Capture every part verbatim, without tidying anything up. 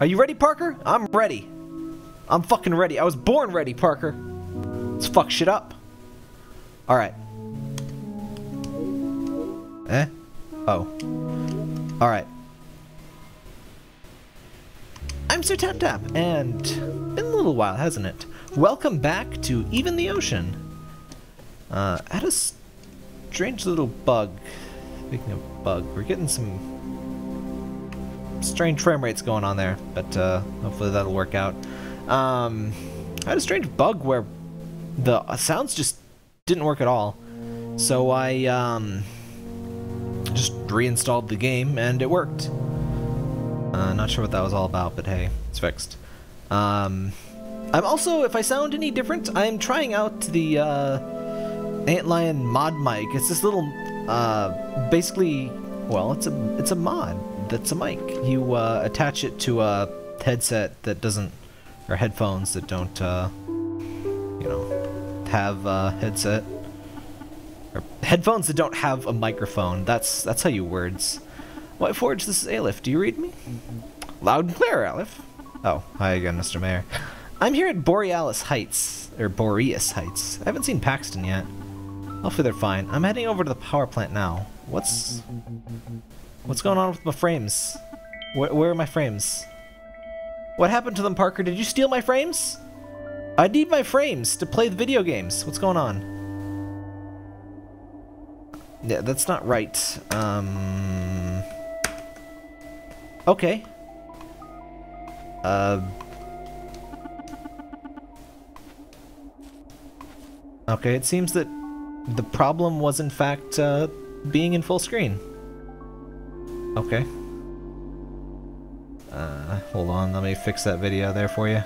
Are you ready, Parker? I'm ready. I'm fucking ready. I was born ready, Parker. Let's fuck shit up. Alright. Eh? Oh. Alright. I'm SirTapTap, and it's been a little while, hasn't it? Welcome back to Even the Ocean. Uh, I had a strange little bug. Speaking of bug, we're getting some strange frame rates going on there, but uh, hopefully that'll work out. Um, I had a strange bug where the sounds just didn't work at all, so I um, just reinstalled the game and it worked. Uh, not sure what that was all about, but hey, it's fixed. Um, I'm also, if I sound any different, I'm trying out the uh, Antlion Mod Mic. It's this little, uh, basically, well, it's a it's a mod that's a mic. You uh, attach it to a headset that doesn't, or headphones that don't, uh, you know, have a headset, or headphones that don't have a microphone. That's that's how you words. White Forge, this is Aleph. Do you read me? Loud and clear, Aleph. Oh, hi again, Mister Mayor. I'm here at Borealis Heights, or Boreas Heights. I haven't seen Paxton yet. Hopefully they're fine. I'm heading over to the power plant now. What's... What's going on with my frames? Where, where are my frames? What happened to them, Parker? Did you steal my frames? I need my frames to play the video games. What's going on? Yeah, that's not right. Um... Okay. Uh. Okay, it seems that the problem was in fact uh, being in full screen. Okay. Uh, hold on, let me fix that video there for you.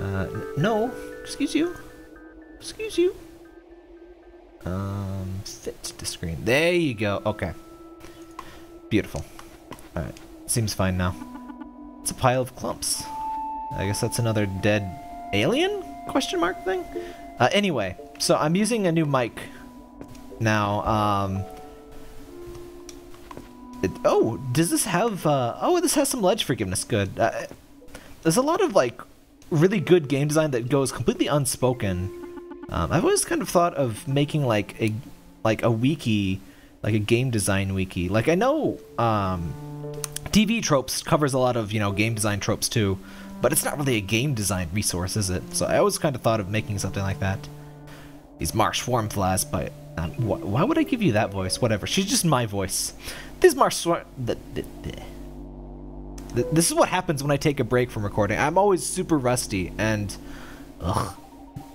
Uh, no, excuse you. Excuse you. Um, fit to screen. There you go. Okay. Beautiful. Alright, seems fine now. It's a pile of clumps. I guess that's another dead alien? Question mark thing? Uh, anyway, so I'm using a new mic now. Um, it, oh, does this have... Uh, oh, this has some ledge forgiveness. Good. Uh, there's a lot of, like, really good game design that goes completely unspoken. Um, I've always kind of thought of making, like, a, like a wiki... Like a game design wiki. Like, I know um, T V Tropes covers a lot of, you know, game design tropes too, but it's not really a game design resource, is it? So I always kind of thought of making something like that. These marsh swarm flies, but um, wh why would I give you that voice? Whatever, she's just my voice. These marsh swarm. Th th th th this is what happens when I take a break from recording. I'm always super rusty, and ugh,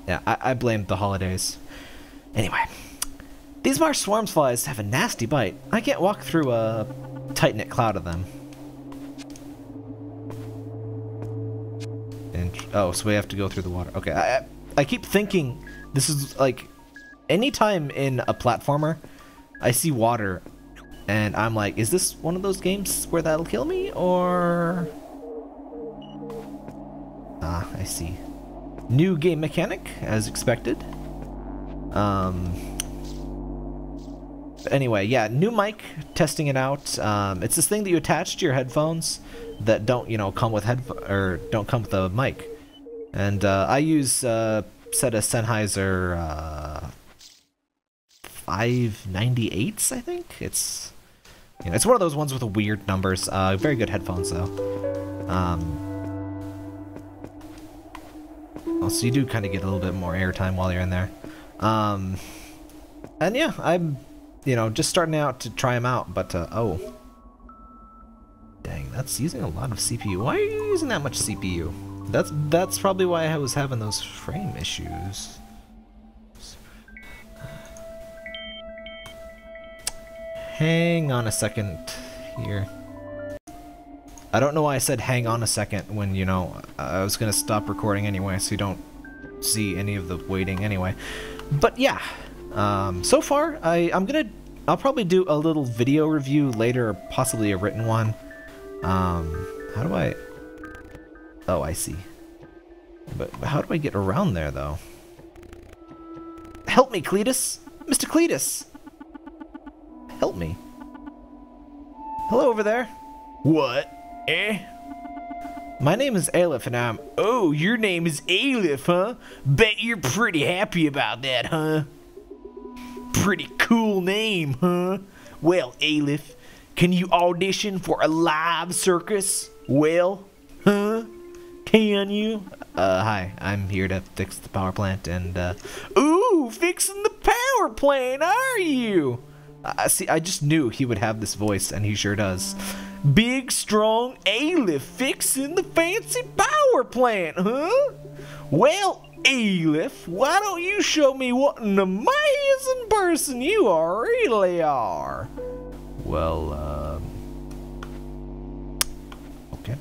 yeah, I, I blame the holidays. Anyway. These marsh swarms flies have a nasty bite. I can't walk through a tight-knit cloud of them. And, oh, so we have to go through the water. Okay, I, I keep thinking this is like any time in a platformer, I see water, and I'm like, is this one of those games where that'll kill me, or? Ah, I see. New game mechanic, as expected. Um. Anyway, yeah, new mic, testing it out. Um, it's this thing that you attach to your headphones that don't, you know, come with head or don't come with a mic. And uh, I use uh, set of Sennheiser uh, five ninety-eights, I think. It's, you know, it's one of those ones with the weird numbers. Uh, very good headphones though. Um, also, you do kind of get a little bit more airtime while you're in there. Um, and yeah, I'm. You know, just starting out to try them out, but, uh, oh. Dang, that's using a lot of C P U. Why are you using that much C P U? That's that's probably why I was having those frame issues. Hang on a second here. I don't know why I said hang on a second when, you know, I was going to stop recording anyway, so you don't see any of the waiting anyway. But, yeah. Um, so far, I, I'm gonna, I'll probably do a little video review later, or possibly a written one. Um, how do I, oh, I see. But how do I get around there, though? Help me, Cletus! Mister Cletus! Help me. Hello over there. What? Eh? My name is Aleph and I'm... Oh, your name is Aleph, huh? Bet you're pretty happy about that, huh? Pretty cool name, huh? Well, Aleph, can you audition for a live circus? Well, huh? Can you? Uh, hi, I'm here to fix the power plant and, uh... Ooh, fixing the power plant, are you? I uh, see, I just knew he would have this voice, and he sure does. Big, strong Aleph fixing the fancy power plant, huh? Well, Aleph, why don't you show me what an amazing person you are, really are? Well, um... okay.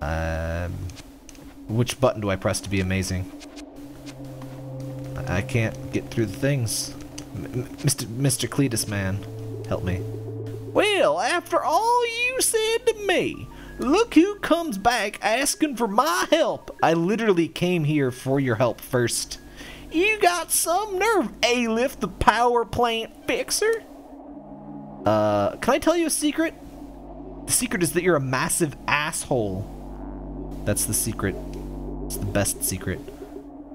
Um... Which button do I press to be amazing? I can't get through the things. M Mister Mister Cletus, man, help me. Well, after all you said to me, look who comes back asking for my help. I literally came here for your help first. You got some nerve, Aleph, the power plant fixer. Uh, can I tell you a secret? The secret is that you're a massive asshole. That's the secret. It's the best secret.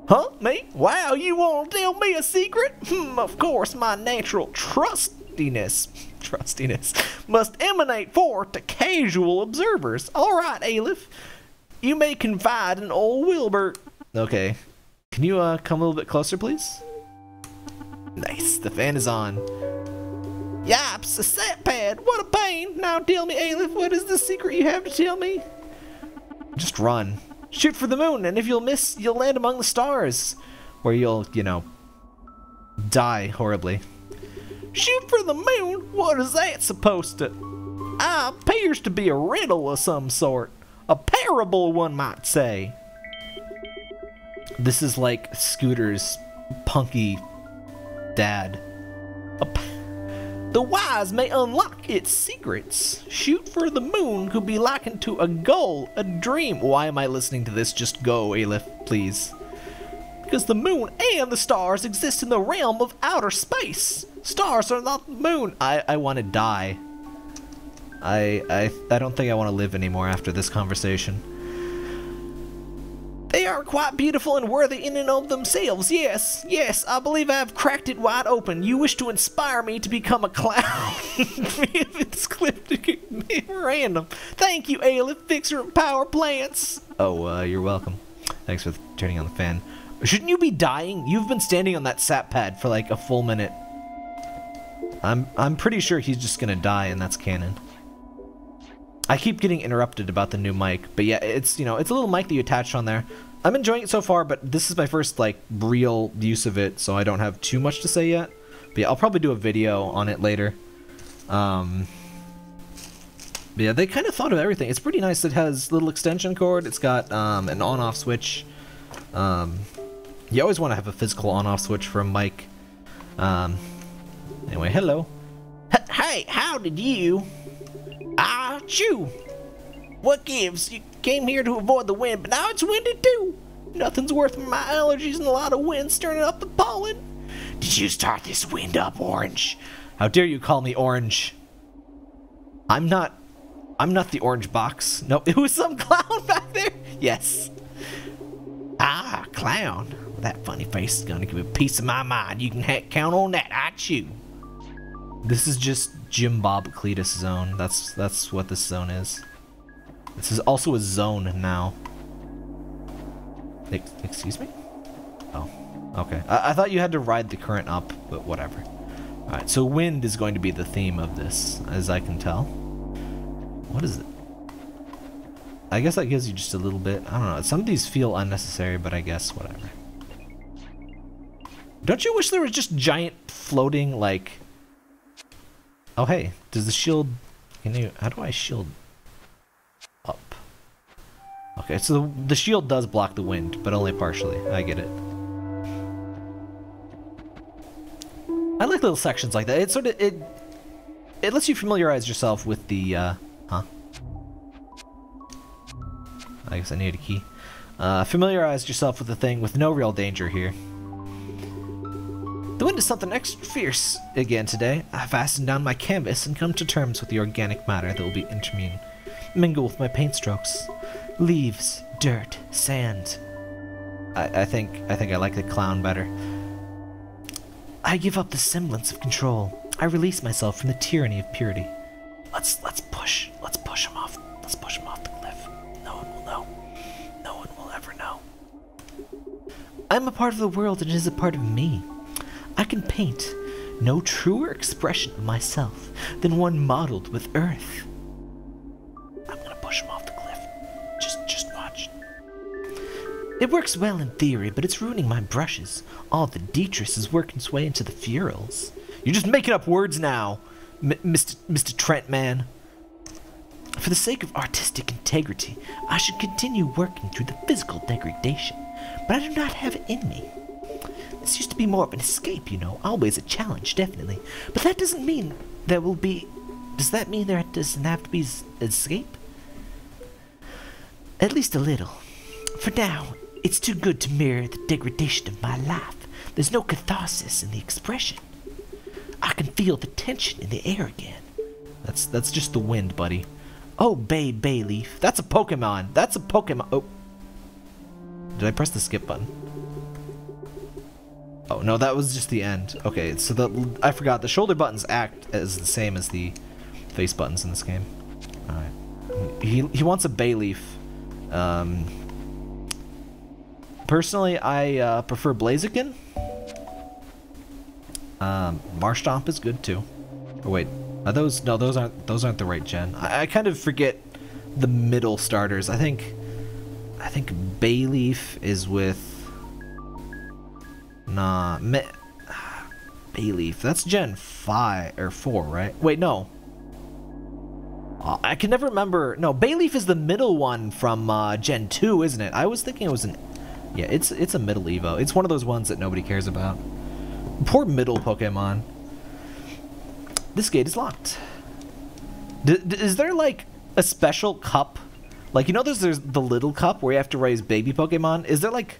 Huh? Me? Wow, you want to tell me a secret? Hmm, of course, my natural trustiness. Trustiness must emanate forth to casual observers. All right, Aleph, you may confide in old Wilbur. Okay, can you uh come a little bit closer, please? Nice, the fan is on. Yaps, a sat pad. What a pain. Now tell me, Aleph, what is the secret you have to tell me? Just run, shoot for the moon, and if you'll miss, you'll land among the stars, where you'll, you know, die horribly. Shoot for the moon? What is that supposed to... Ah, appears to be a riddle of some sort. A parable, one might say. This is like Scooter's punky dad. A p the wise may unlock its secrets. Shoot for the moon could be likened to a goal, a dream. Why am I listening to this? Just go, Aleph, please. Because the moon and the stars exist in the realm of outer space. Stars are not the moon. I, I want to die. I, I, I don't think I want to live anymore after this conversation. They are quite beautiful and worthy in and of themselves. Yes, yes, I believe I have cracked it wide open. You wish to inspire me to become a clown. If it's clipped, it could be random. Thank you, Aleph, fixer of power plants. Oh, uh, you're welcome. Thanks for turning on the fan. Shouldn't you be dying? You've been standing on that sap pad for like a full minute. I'm I'm pretty sure he's just gonna die, and that's canon. I keep getting interrupted about the new mic, but yeah, it's, you know, it's a little mic that you attach on there. I'm enjoying it so far, but this is my first like real use of it, so I don't have too much to say yet. But yeah, I'll probably do a video on it later. Um, but yeah, they kind of thought of everything. It's pretty nice. It has little extension cord. It's got um, an on-off switch. Um, you always want to have a physical on-off switch for a mic. Um. Anyway, hello. Hey, how did you? Ah, shoo. What gives? You came here to avoid the wind, but now it's windy too. Nothing's worth my allergies and a lot of wind stirring up the pollen. Did you start this wind up, Orange? How dare you call me Orange? I'm not... I'm not the orange box. Nope, it was some clown back there. Yes. Ah, clown. That funny face is gonna give me a piece of my mind. You can ha count on that. I chew. This is just Jim Bob Cletus zone. That's that's what this zone is. This is also a zone now. Ex excuse me? Oh, okay. I, I thought you had to ride the current up, but whatever. All right. So wind is going to be the theme of this, as I can tell. What is it? I guess that gives you just a little bit. I don't know. Some of these feel unnecessary, but I guess whatever. Don't you wish there was just giant floating like? Oh hey, does the shield? Can you? How do I shield up? Okay, so the, the shield does block the wind, but only partially. I get it. I like little sections like that. It sort of it it lets you familiarize yourself with the. Uh, huh. I guess I need a key. Uh, familiarize yourself with the thing with no real danger here. The wind is something extra fierce again today. I've fastened down my canvas and come to terms with the organic matter that will be intermune. mingle with my paint strokes. Leaves, dirt, sand. I, I think I think I like the clown better. I give up the semblance of control. I release myself from the tyranny of purity. Let's let's push. Let's push him off. Let's push him off the cliff. No one will know. No one will ever know. I'm a part of the world and it is a part of me. I can paint no truer expression of myself than one modeled with earth. I'm gonna push him off the cliff. Just just watch. It works well in theory, but it's ruining my brushes. All the Detritus is working its way into the Furils. You're just making up words now, M Mister Mister Trent, man. For the sake of artistic integrity, I should continue working through the physical degradation, but I do not have it in me. This used to be more of an escape, you know, always a challenge, definitely. But that doesn't mean there will be... Does that mean there doesn't have to be an escape? At least a little. For now, it's too good to mirror the degradation of my life. There's no catharsis in the expression. I can feel the tension in the air again. That's that's just the wind, buddy. Oh, Bay Bayleaf. That's a Pokemon. That's a Pokemon. Oh. Did I press the skip button? Oh, no, that was just the end. Okay, so the, I forgot. The shoulder buttons act as the same as the face buttons in this game. Alright. He, he wants a Bayleaf. Um, personally, I uh, prefer Blaziken. Um, Marshtomp is good, too. Oh, wait. Are those... No, those aren't, those aren't the right gen. I, I kind of forget the middle starters. I think... I think Bayleaf is with... Nah, me, ah, Bayleaf. That's Gen five or four, right? Wait, no. Uh, I can never remember. No, Bayleaf is the middle one from uh, Gen two, isn't it? I was thinking it was an. Yeah, it's it's a middle Evo. It's one of those ones that nobody cares about. Poor middle Pokemon. This gate is locked. D d is there like a special cup? Like you know, there's there's the little cup where you have to raise baby Pokemon. Is there like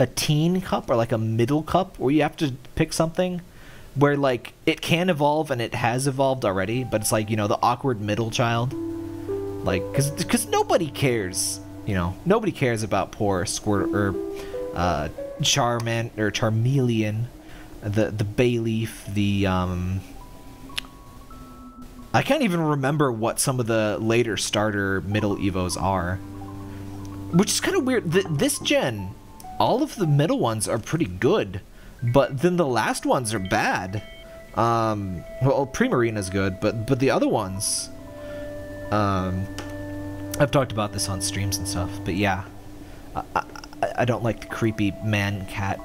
a teen cup or like a middle cup where you have to pick something where like it can evolve and it has evolved already, but it's like, you know, the awkward middle child, like because because nobody cares, you know, nobody cares about poor Squirt or uh Charman or Charmeleon, the the Bayleaf, the um I can't even remember what some of the later starter middle evos are, which is kind of weird. Th this gen, all of the middle ones are pretty good, but then the last ones are bad. Um, well, Primarina's good, but but the other ones... Um, I've talked about this on streams and stuff, but yeah. I, I, I don't like the creepy man-cat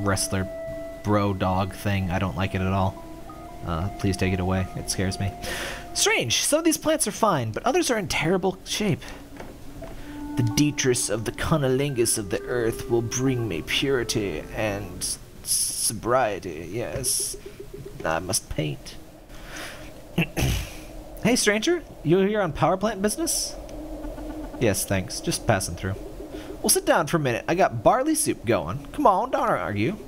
wrestler bro-dog thing. I don't like it at all. Uh, please take it away. It scares me. Strange! Some of these plants are fine, but others are in terrible shape. The detritus of the cunnilingus of the earth will bring me purity and sobriety, yes. I must paint. Hey, stranger, you here on power plant business? Yes, thanks. Just passing through. Well, sit down for a minute. I got barley soup going. Come on, don't argue.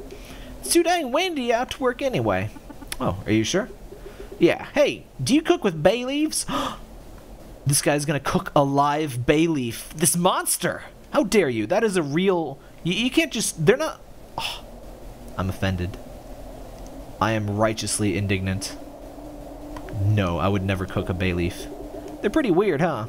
It's too dang windy out to work anyway. Oh, are you sure? Yeah. Hey, do you cook with bay leaves? This guy's gonna cook a live Bayleaf. This monster! How dare you? That is a real... You, you can't just... They're not... Oh, I'm offended. I am righteously indignant. No, I would never cook a Bayleaf. They're pretty weird, huh?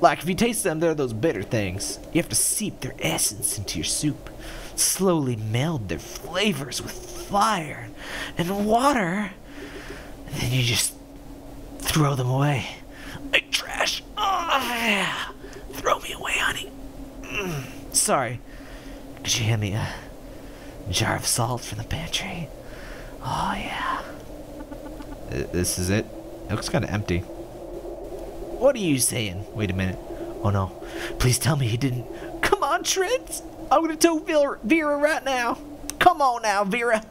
Like, if you taste them, they're those bitter things. You have to seep their essence into your soup. Slowly meld their flavors with fire and water. And then you just throw them away. Like trash. Oh, yeah. Throw me away, honey. Mm, sorry. Could you hand me a jar of salt from the pantry? Oh, yeah. This is it? It looks kind of empty. What are you saying? Wait a minute. Oh, no. Please tell me he didn't. Come on, Trent. I'm going to tell Vera, Vera right now. Come on now, Vera.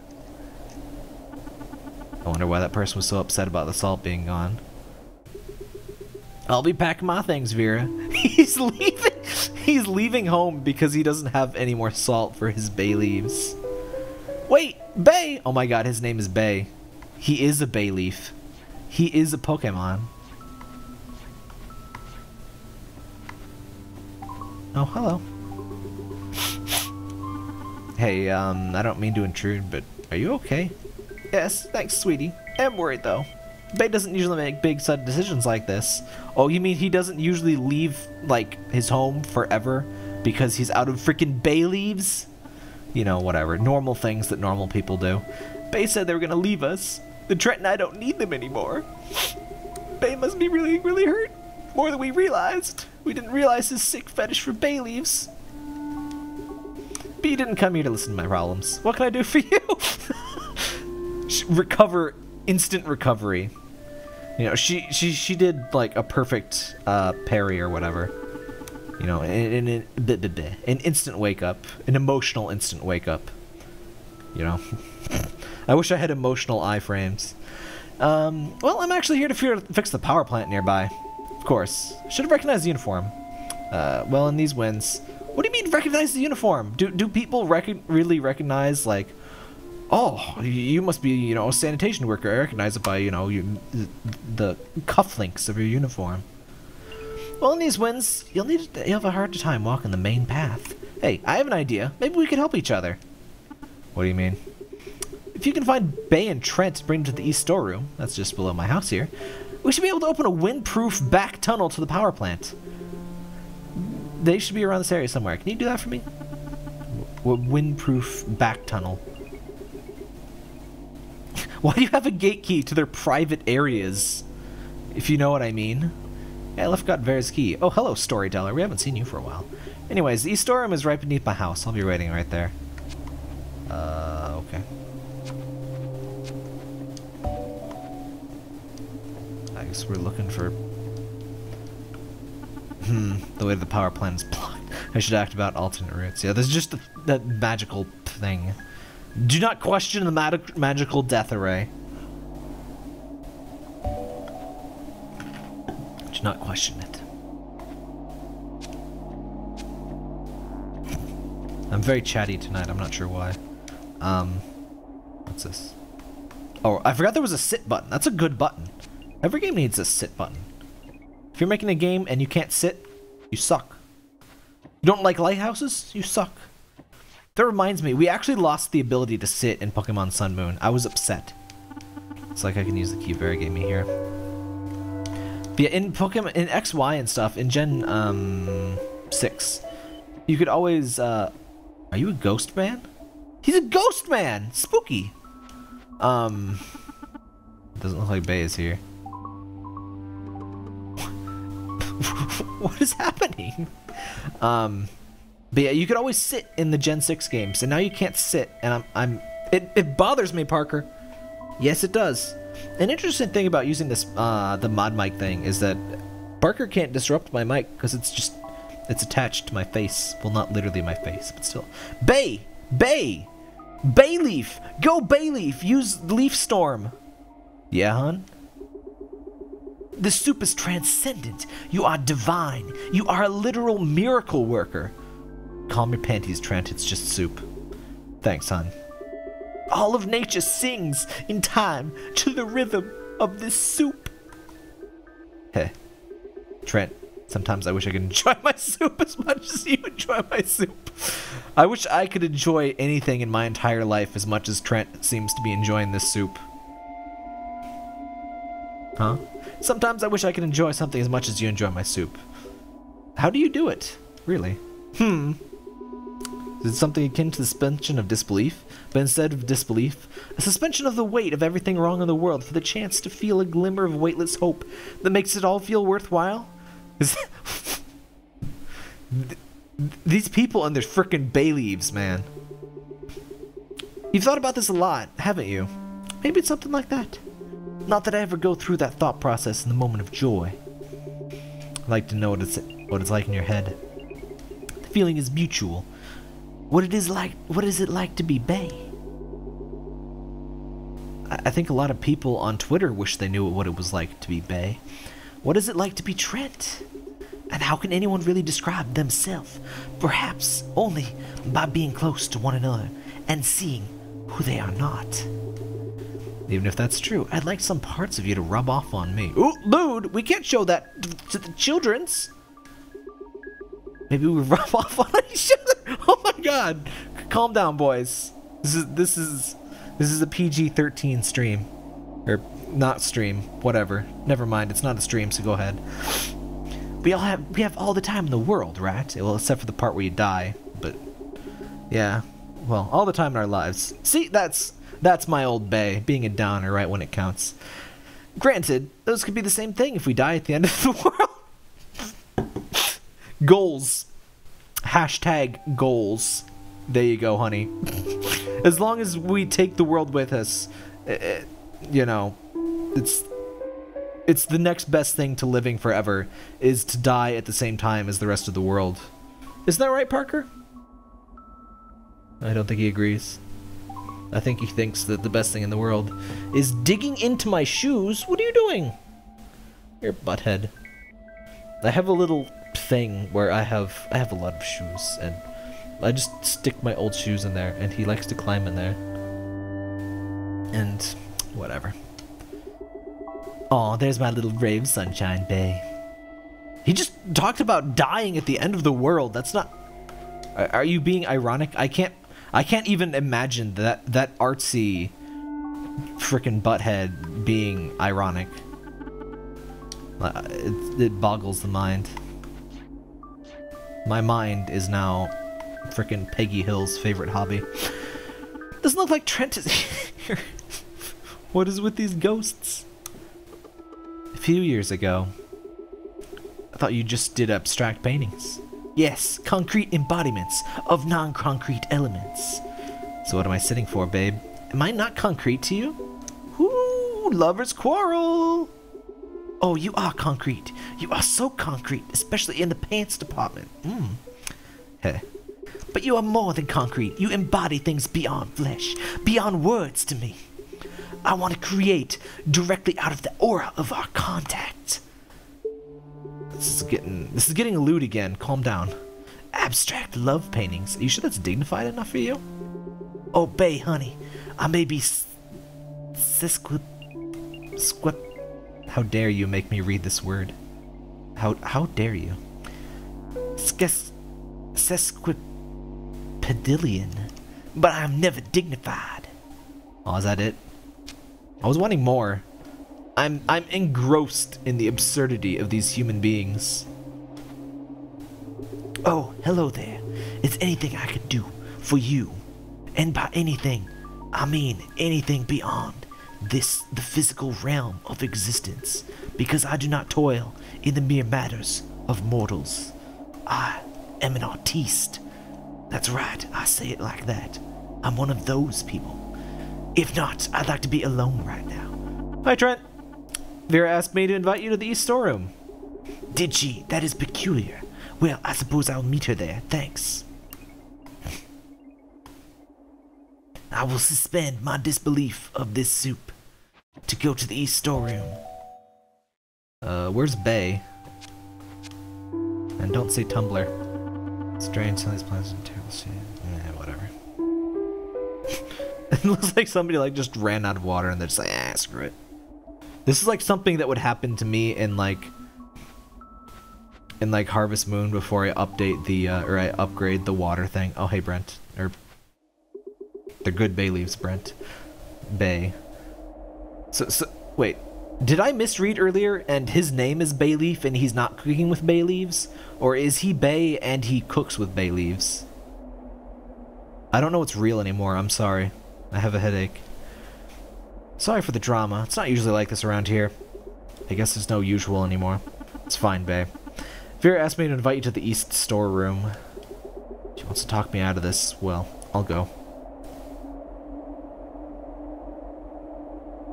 I wonder why that person was so upset about the salt being gone. I'll be packing my things, Vera. He's leaving. He's leaving home because he doesn't have any more salt for his bay leaves. Wait, Bay. Oh my God, his name is Bay. He is a Bayleaf. He is a Pokemon. Oh, hello. Hey, um, I don't mean to intrude, but are you okay? Yes, thanks, sweetie. I'm worried, though. Bay doesn't usually make big, sudden decisions like this. Oh, you mean he doesn't usually leave, like, his home forever because he's out of freaking bay leaves? You know, whatever. Normal things that normal people do. Bay said they were gonna leave us. The Trent and I don't need them anymore. Bay must be really, really hurt. More than we realized. We didn't realize his sick fetish for bay leaves. But you didn't come here to listen to my problems. What can I do for you? Recover. Instant recovery. You know, she she she did like a perfect uh, parry or whatever. You know, an, an, an instant wake up, an emotional instant wake up. You know, I wish I had emotional iframes. Um, well, I'm actually here to fear, fix the power plant nearby. Of course, should have recognized the uniform. Uh, well, in these winds, what do you mean recognize the uniform? Do do people rec really recognize like? Oh, you must be, you know, a sanitation worker. I recognize it by, you know, you, the cufflinks of your uniform. Well, in these winds, you'll need to, you'll have a hard time walking the main path. Hey, I have an idea. Maybe we could help each other. What do you mean? If you can find Bay and Trent to bring them to the east storeroom, that's just below my house here, we should be able to open a windproof back tunnel to the power plant. They should be around this area somewhere. Can you do that for me? Windproof back tunnel. Why do you have a gate key to their private areas? If you know what I mean. Aleph got Vera's key. Oh, hello, storyteller. We haven't seen you for a while. Anyways, the East Storeroom is right beneath my house. I'll be waiting right there. Uh, okay. I guess we're looking for... Hmm, the way to the power plant is blocked. I should act about alternate routes. Yeah, there's just the, that magical thing. Do not question the mag magical death array. Do not question it. I'm very chatty tonight, I'm not sure why. Um, what's this? Oh, I forgot there was a sit button. That's a good button. Every game needs a sit button. If you're making a game and you can't sit, you suck. You don't like lighthouses? You suck. That reminds me, we actually lost the ability to sit in Pokemon Sun Moon. I was upset. It's like I can use the key Vera gave me here. But yeah, in Pokemon, in X Y and stuff, in Gen um, six, you could always, uh, are you a ghost man? He's a ghost man! Spooky! Um, doesn't look like Bay is here. What is happening? Um... But yeah, you could always sit in the Gen six games, and now you can't sit, and I'm, I'm, it, it bothers me, Parker. Yes, it does. An interesting thing about using this, uh, the mod mic thing is that Parker can't disrupt my mic, because it's just, it's attached to my face. Well, not literally my face, but still. Bay! Bay! Bayleaf! Go Bayleaf! Use Leaf Storm! Yeah, hon? This soup is transcendent. You are divine. You are a literal miracle worker. Calm your panties, Trent. It's just soup. Thanks, hon. All of nature sings in time to the rhythm of this soup. Heh. Trent, sometimes I wish I could enjoy my soup as much as you enjoy my soup. I wish I could enjoy anything in my entire life as much as Trent seems to be enjoying this soup. Huh? Sometimes I wish I could enjoy something as much as you enjoy my soup. How do you do it? Really? Hmm. Is it something akin to the suspension of disbelief? But instead of disbelief, a suspension of the weight of everything wrong in the world for the chance to feel a glimmer of weightless hope that makes it all feel worthwhile? Is that... These people and their frickin' bay leaves, man. You've thought about this a lot, haven't you? Maybe it's something like that. Not that I ever go through that thought process in the moment of joy. I'd like to know what it's, what it's like in your head. Feeling is mutual. What it is like, what is it like to be Bay? I, I think a lot of people on Twitter wish they knew what it was like to be Bay. What is it like to be Trent? And how can anyone really describe themselves? Perhaps only by being close to one another and seeing who they are not. Even if that's true, I'd like some parts of you to rub off on me. Ooh, lewd! We can't show that to the children's. Maybe we rub off on each other. Oh my god. Calm down, boys. This is this is this is a P G thirteen stream. Or not stream, whatever. Never mind, it's not a stream, so go ahead. We all have we have all the time in the world, right? Well, except for the part where you die, but yeah. Well, all the time in our lives. See, that's that's my old bay, being a downer right when it counts. Granted, those could be the same thing if we die at the end of the world. Goals. Hashtag goals. There you go, honey. As long as we take the world with us, it, you know, it's it's the next best thing to living forever is to die at the same time as the rest of the world. Isn't that right, Parker? I don't think he agrees. I think he thinks that the best thing in the world is digging into my shoes. What are you doing? You're butthead. I have a little thing where I have I have a lot of shoes, and I just stick my old shoes in there, and he likes to climb in there. And whatever. Aw, there's my little brave Sunshine Bay. He just talked about dying at the end of the world. That's not... Are you being ironic? I can't... I can't even imagine that that artsy frickin' butthead being ironic. Uh, it, it boggles the mind. My mind is now frickin' Peggy Hill's favorite hobby. Doesn't look like Trent is here. What is with these ghosts? A few years ago, I thought you just did abstract paintings. Yes, concrete embodiments of non-concrete elements. So what am I sitting for, babe? Am I not concrete to you? Ooh, lovers quarrel. Oh, you are concrete. You are so concrete, especially in the pants department. Mm. Heh. But you are more than concrete. You embody things beyond flesh, beyond words to me. I want to create directly out of the aura of our contact. This is getting this is getting lewd again. Calm down. Abstract love paintings. Are you sure that's dignified enough for you? Oh, bae, honey. I may be sesquip squip. How dare you make me read this word? How how dare you? Sesquipedalian. But I am never dignified. Oh, is that it? I was wanting more. I'm I'm engrossed in the absurdity of these human beings. Oh, hello there. It's anything I could do for you. And by anything, I mean anything beyond this, the physical realm of existence. Because I do not toil in the mere matters of mortals. I am an artiste. That's right, I say it like that. I'm one of those people. If not, I'd like to be alone right now. Hi, Trent. Vera asked me to invite you to the East Storeroom. Did she? That is peculiar. Well, I suppose I'll meet her there. Thanks. I will suspend my disbelief of this soup to go to the East Storeroom. Uh, where's Bay? And don't say Tumblr. Strange, some of these plans are terrible shit. Nah, whatever. It looks like somebody like just ran out of water and they're just like, ah, screw it. This is like something that would happen to me in like in like Harvest Moon before I update the uh, or I upgrade the water thing. Oh hey Brent, or the good bay leaves Brent, Bay. So so wait, did I misread earlier? And his name is Bayleaf and he's not cooking with bay leaves, or is he Bay and he cooks with bay leaves? I don't know what's real anymore. I'm sorry, I have a headache. Sorry for the drama. It's not usually like this around here. I guess there's no usual anymore. It's fine, babe. Vera asked me to invite you to the East Storeroom. She wants to talk me out of this. Well, I'll go.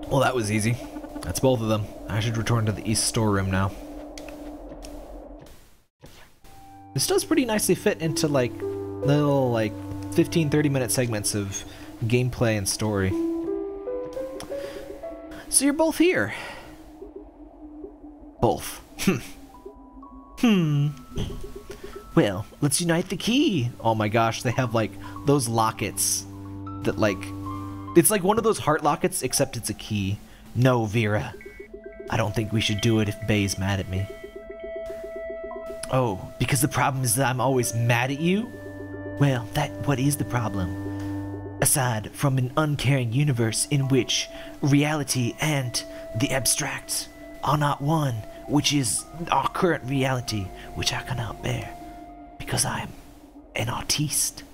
Well, that was easy. That's both of them. I should return to the East Storeroom now. This does pretty nicely fit into, like, little, like, fifteen, thirty minute segments of gameplay and story. So you're both here. Both. Hmm. Hmm. Well, let's unite the key. Oh my gosh, they have like those lockets that like... It's like one of those heart lockets, except it's a key. No, Vera. I don't think we should do it if Bay's mad at me. Oh, because the problem is that I'm always mad at you? Well, that what is the problem? Aside from an uncaring universe in which reality and the abstract are not one, which is our current reality, which I cannot bear, because I am an artiste.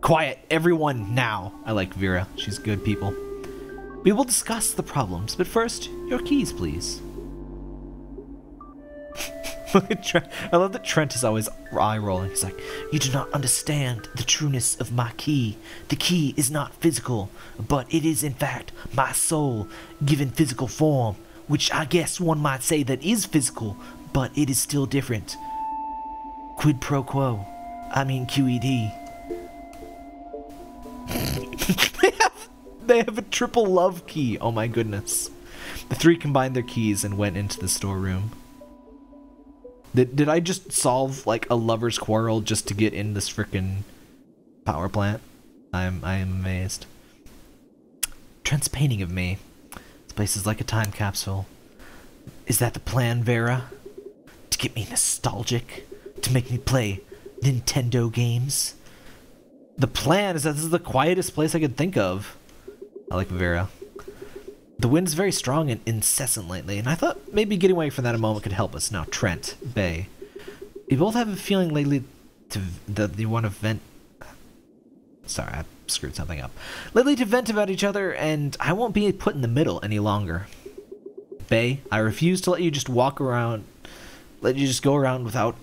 Quiet, everyone, now. I like Vera. She's good people. We will discuss the problems, but first, your keys, please. Look at Trent. I love that Trent is always eye-rolling. He's like, you do not understand the trueness of my key. The key is not physical, but it is, in fact, my soul given physical form, which I guess one might say that is physical, but it is still different. Quid pro quo. I mean Q E D. they, have, they have a triple love key. Oh my goodness. The three combined their keys and went into the storeroom. Did, did I just solve like a lover's quarrel just to get in this frickin' power plant? I'm, I am amazed. Trent's painting of me. This place is like a time capsule. Is that the plan, Vera? To get me nostalgic? To make me play Nintendo games? The plan is that this is the quietest place I could think of. I like Vera. The wind's very strong and incessant lately, and I thought maybe getting away from that a moment could help us. Now, Trent, Bay, we both have a feeling lately to that you want to vent. Sorry, I screwed something up. Lately to vent about each other, and I won't be put in the middle any longer. Bay, I refuse to let you just walk around, let you just go around without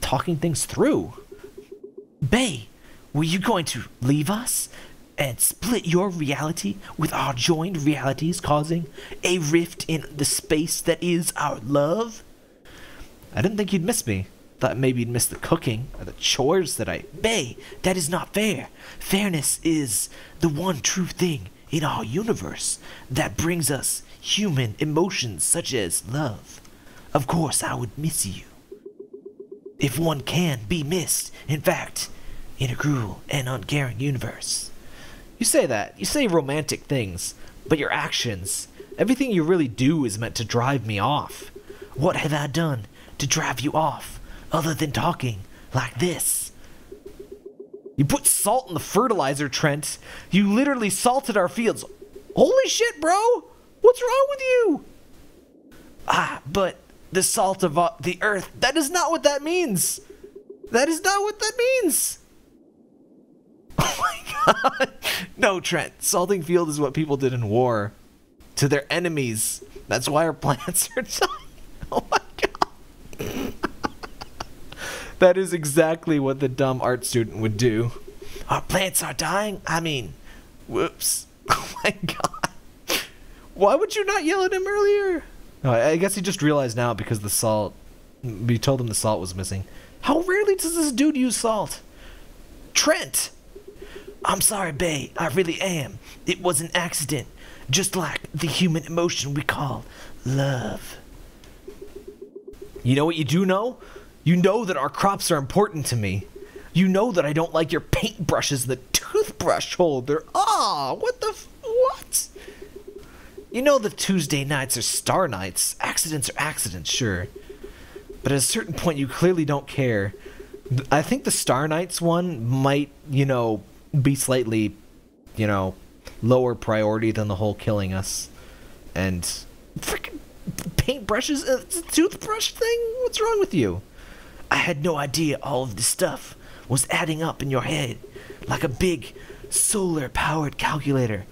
talking things through. Bay! Were you going to leave us and split your reality with our joined realities, causing a rift in the space that is our love? I didn't think you'd miss me. Thought maybe you'd miss the cooking or the chores that I... Bay, that is not fair. Fairness is the one true thing in our universe that brings us human emotions such as love. Of course, I would miss you. If one can be missed, in fact... in a cruel and uncaring universe. You say that, you say romantic things, but your actions, everything you really do is meant to drive me off. What have I done to drive you off, other than talking like this? You put salt in the fertilizer, Trent. You literally salted our fields. Holy shit, bro! What's wrong with you? Ah, but the salt of the earth, that is not what that means. That is not what that means. Oh my god! No, Trent. Salting field is what people did in war. To their enemies. That's why our plants are dying. Oh my god. That is exactly what the dumb art student would do. Our plants are dying? I mean, whoops. Oh my god. Why would you not yell at him earlier? No, I guess he just realized now because the salt... we told him the salt was missing. How rarely does this dude use salt? Trent! I'm sorry, Bay, I really am. It was an accident, just like the human emotion we call love. You know what you do know? You know that our crops are important to me. You know that I don't like your paintbrushes, the toothbrush holder. Ah, what the f- what? You know that Tuesday nights are star nights. Accidents are accidents, sure. But at a certain point, you clearly don't care. I think the star nights one might, you know... be slightly, you know, lower priority than the whole killing us. And frickin' paintbrushes? It's a toothbrush thing? What's wrong with you? I had no idea all of this stuff was adding up in your head like a big solar-powered calculator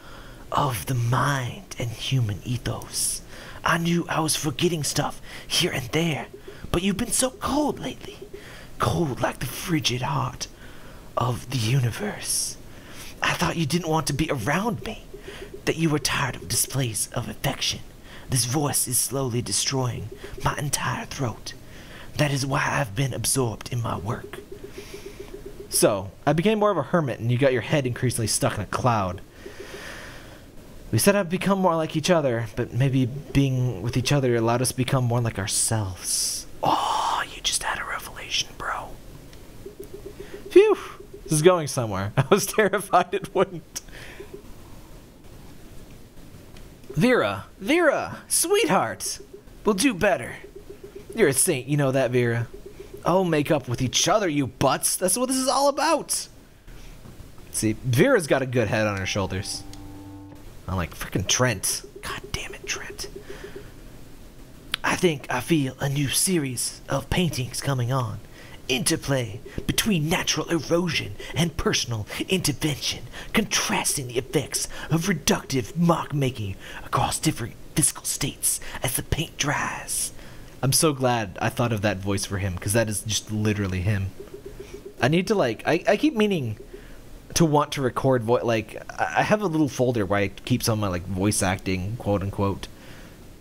of the mind and human ethos. I knew I was forgetting stuff here and there, but you've been so cold lately. Cold like the frigid heart of the universe. I thought you didn't want to be around me, that you were tired of displays of affection. This voice is slowly destroying my entire throat. That is why I've been absorbed in my work. So, I became more of a hermit and you got your head increasingly stuck in a cloud. We said I've become more like each other, but maybe being with each other allowed us to become more like ourselves. Oh, you just had a revelation, bro. Phew. This is going somewhere. I was terrified it wouldn't. Vera, Vera, sweetheart, we'll do better. You're a saint, you know that, Vera. Oh, make up with each other, you butts. That's what this is all about. Let's see, Vera's got a good head on her shoulders. I'm like, freaking Trent. God damn it, Trent. I think I feel a new series of paintings coming on. Interplay between natural erosion and personal intervention, contrasting the effects of reductive mock-making across different physical states as the paint dries. I'm so glad I thought of that voice for him, because that is just literally him. I need to, like, I, I keep meaning to want to record voice, like, I have a little folder where I keep some of my, like, voice acting, quote-unquote,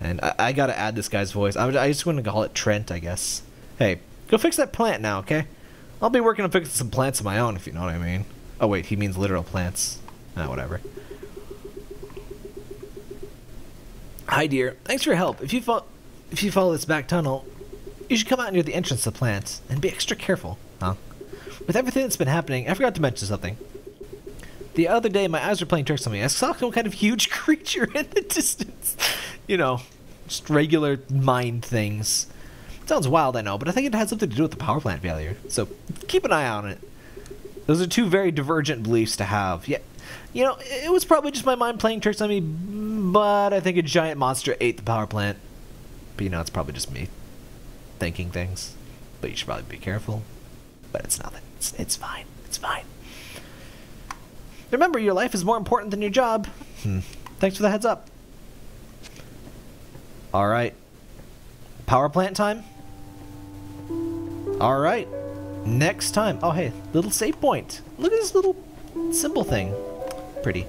and I, I gotta add this guy's voice. I, I just want to call it Trent, I guess. Hey, go fix that plant now, okay? I'll be working on fixing some plants of my own, if you know what I mean. Oh, wait, he means literal plants. Ah, whatever. Hi, dear. Thanks for your help. If you felt... If you follow this back tunnel, you should come out near the entrance to the plant and be extra careful, huh? With everything that's been happening, I forgot to mention something. The other day, my eyes were playing tricks on me. I saw some kind of huge creature in the distance. You know, just regular mind things. It sounds wild, I know, but I think it had something to do with the power plant failure. So keep an eye on it. Those are two very divergent beliefs to have. Yeah, you know, it was probably just my mind playing tricks on me, but I think a giant monster ate the power plant. But, you know, it's probably just me thinking things. But you should probably be careful. But it's nothing. It's, it's fine. It's fine. Remember, your life is more important than your job. Hmm. Thanks for the heads up. All right. Power plant time? All right. Next time. Oh, hey. Little save point. Look at this little symbol thing. Pretty.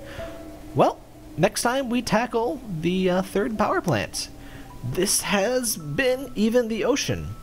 Well, next time we tackle the uh, third power plant. This has been Even the Ocean.